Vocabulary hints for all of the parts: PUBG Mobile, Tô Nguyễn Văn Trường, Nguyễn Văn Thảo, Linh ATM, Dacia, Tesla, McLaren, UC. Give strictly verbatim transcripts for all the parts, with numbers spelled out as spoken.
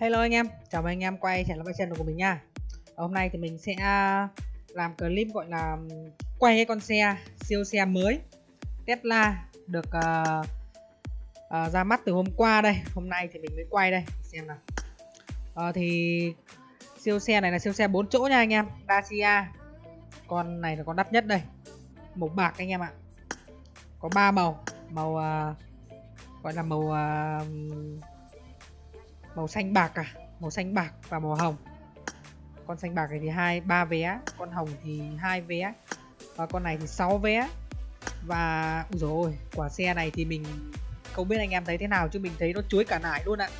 Hello anh em, chào mừng anh em quay trở lại channel của mình nha. Hôm nay thì mình sẽ làm clip gọi là quay cái con xe siêu xe mới Tesla được uh, uh, ra mắt từ hôm qua đây. Hôm nay thì mình mới quay đây, xem nào. Uh, thì siêu xe này là siêu xe bốn chỗ nha anh em, Dacia. Con này là con đắt nhất đây, màu bạc anh em ạ. Có ba màu, màu uh, gọi là màu uh, màu xanh bạc cả, à. Màu xanh bạc và màu hồng. Con xanh bạc này thì hai ba vé, con hồng thì hai vé và con này thì sáu vé. Và ui dồi ôi, quả xe này thì mình không biết anh em thấy thế nào chứ mình thấy nó chuối cả nải luôn ạ. À.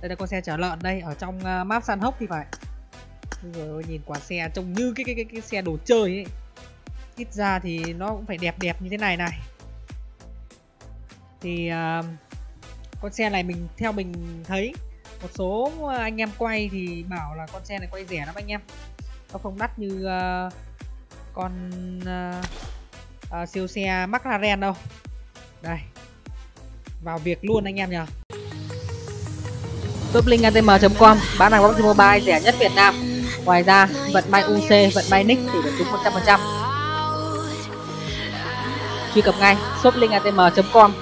Đây là con xe chở lợn đây, ở trong uh, map săn hốc thì phải. Ui dồi ôi, nhìn quả xe trông như cái cái cái, cái xe đồ chơi ấy. Ít ra thì nó cũng phải đẹp đẹp như thế này này. Thì uh, con xe này mình theo mình thấy một số anh em quay thì bảo là con xe này quay rẻ lắm anh em, nó không đắt như uh, con uh, uh, siêu xe McLaren đâu. Đây, vào việc luôn anh em nhờ. shop link a t m chấm com bán hàng Boxing Mobile rẻ nhất Việt Nam. Ngoài ra vận may u xê, vận may nick thì được trúng một trăm phần trăm. Truy cập ngay shop link a t m chấm com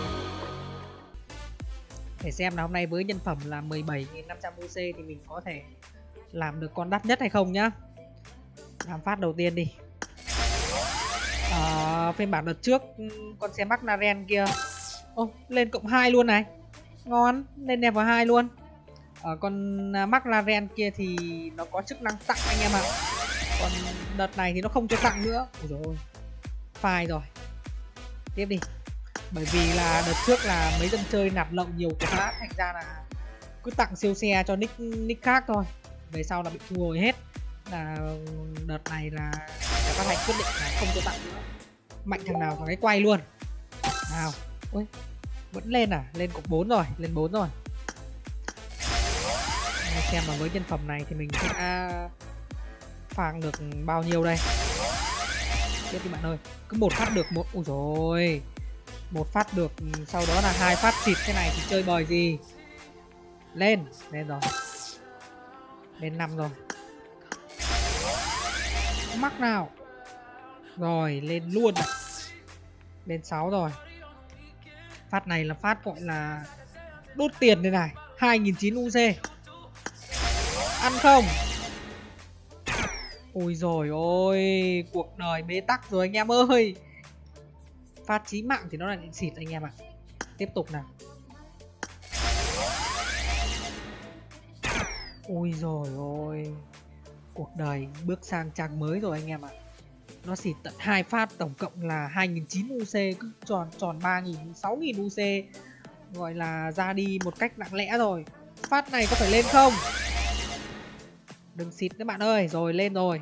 để xem là hôm nay với nhân phẩm là mười bảy nghìn năm trăm u xê thì mình có thể làm được con đắt nhất hay không nhá. Làm phát đầu tiên đi. À, phiên bản đợt trước con xe McLaren kia ô, lên cộng hai luôn này. Ngon, lên đẹp vào hai luôn. Ở con McLaren kia thì nó có chức năng tặng anh em ạ. À. Còn đợt này thì nó không cho tặng nữa. Ôi dồi ôi, phai rồi. Tiếp đi. Bởi vì là đợt trước là mấy dân chơi nạp lậu nhiều quá, thành ra là cứ tặng siêu xe cho nick nick khác thôi, về sau là bị thu hồi hết. Là đợt này là đã phát hành quyết định là không cho tặng nữa. Mạnh thằng nào thằng ấy quay luôn nào. Ui, vẫn lên à, lên cộng bốn rồi, lên bốn rồi. Xem là với nhân phẩm này thì mình sẽ phang được bao nhiêu đây. Tiếp đi bạn ơi, cứ một phát được một. Ui rồi, một phát được, sau đó là hai phát xịt thế này thì chơi bời gì. Lên, lên rồi, lên năm rồi, mắc nào rồi, lên luôn rồi. Lên sáu rồi. Phát này là phát gọi là đốt tiền đây này, hai nghìn chín trăm u xê ăn không. Ui rồi ôi, cuộc đời bế tắc rồi anh em ơi. Phát chí mạng thì nó lại xịt anh em ạ. À. Tiếp tục nào. Ui rồi ôi, cuộc đời bước sang trang mới rồi anh em ạ. À. Nó xịt tận hai phát, tổng cộng là hai nghìn chín trăm u xê, cứ tròn tròn ba nghìn, sáu nghìn u xê. Gọi là ra đi một cách lặng lẽ rồi. Phát này có phải lên không? Đừng xịt các bạn ơi, rồi lên rồi.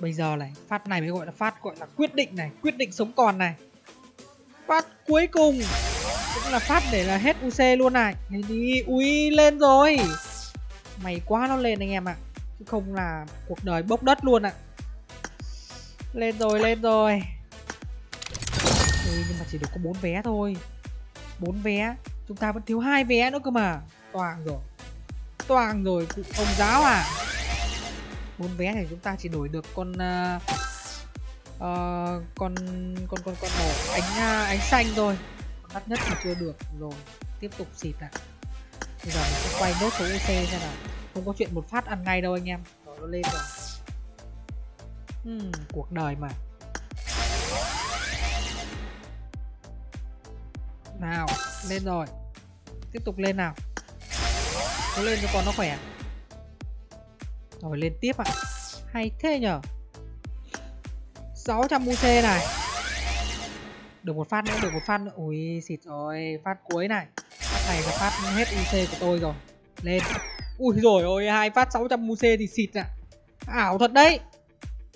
Bây giờ này, phát này mới gọi là phát gọi là quyết định này, quyết định sống còn này. Phát cuối cùng cũng là phát để là hết u xê luôn này. Này đi, ui lên rồi. May quá nó lên anh em ạ. Chứ không là cuộc đời bốc đất luôn ạ. Lên rồi, lên rồi. Ui, nhưng mà chỉ được có bốn vé thôi. bốn vé, chúng ta vẫn thiếu hai vé nữa cơ mà. Toàng rồi. Toàng rồi, cụ ông giáo à. bốn vé này chúng ta chỉ đổi được con uh, uh, con con con con màu ánh uh, ánh xanh rồi, đắt nhất thì chưa được rồi. Tiếp tục xịt ạ. Bây giờ mình sẽ quay nốt số u xê xem nào, không có chuyện một phát ăn ngay đâu anh em. Rồi nó lên rồi. Uhm, cuộc đời mà. Nào, lên rồi. Tiếp tục lên nào. Nó lên cho con nó khỏe. Rồi lên tiếp ạ. À. Hay thế nhở. sáu trăm u xê này. Được một phát nữa, được một phát nữa. Ui xịt rồi, phát cuối này. Phát này là phát hết u xê của tôi rồi. Lên. Ui rồi ôi, hai phát sáu trăm u xê thì xịt ạ. À. Ảo thật đấy.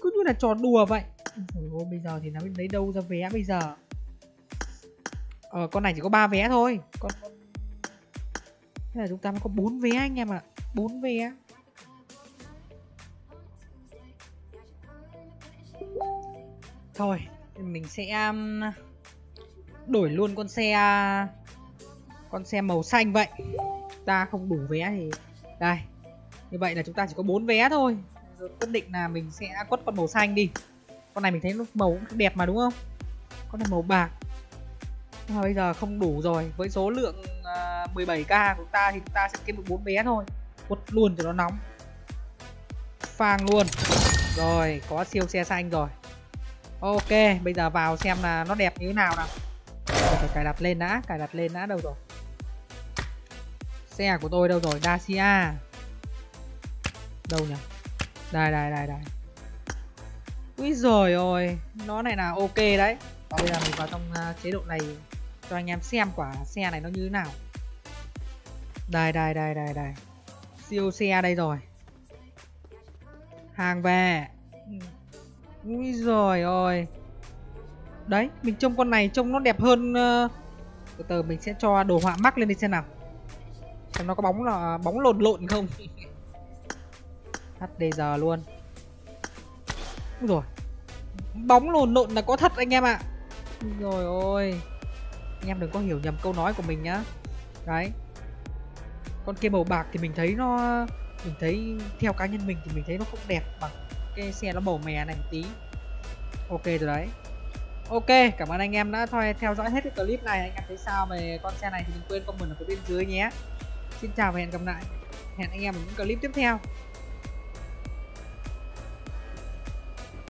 Cứ như là trò đùa vậy. Ôi, bây giờ thì nó lấy đâu ra vé bây giờ. Ờ con này chỉ có ba vé thôi. Con thế là chúng ta mới có bốn vé anh em ạ. À. bốn vé. Thôi, mình sẽ đổi luôn con xe con xe màu xanh vậy. Ta không đủ vé thì đây, như vậy là chúng ta chỉ có bốn vé thôi. Rồi quyết định là mình sẽ quất con màu xanh đi. Con này mình thấy màu cũng đẹp mà đúng không? Con này màu bạc. À, bây giờ không đủ rồi. Với số lượng uh, mười bảy k của chúng ta thì chúng ta sẽ kiếm được bốn vé thôi. Quất luôn cho nó nóng. Phang luôn. Rồi, có siêu xe xanh rồi. Ok, bây giờ vào xem là nó đẹp như thế nào nào. Rồi, phải cài đặt lên đã, cài đặt lên đã. Đâu rồi? Xe của tôi đâu rồi? Dacia. Đâu nhỉ? Đây, đây, đây, đây. Úi giời ơi, nó này là ok đấy. Và bây giờ mình vào trong uh, chế độ này cho anh em xem quả xe này nó như thế nào. Đây, đây, đây, đây, đây. Siêu xe đây rồi. Hàng về. Úi giời ơi. Đấy, mình trông con này trông nó đẹp hơn. uh, Từ từ mình sẽ cho đồ họa mắc lên đi xem nào. Xem nó có bóng là bóng lộn lộn không. hát đê rờ luôn. Úi rồi, bóng lộn lộn là có thật anh em ạ. Úi rồi ôi. Anh em đừng có hiểu nhầm câu nói của mình nhá. Đấy. Con kia màu bạc thì mình thấy nó, mình thấy theo cá nhân mình thì mình thấy nó không đẹp bằng cái xe nó màu mè này một tí. Ok rồi đấy. Ok, cảm ơn anh em đã thôi theo dõi hết cái clip này. Anh em thấy sao về con xe này thì đừng quên comment ở phía bên dưới nhé. Xin chào và hẹn gặp lại. Hẹn anh em ở những clip tiếp theo.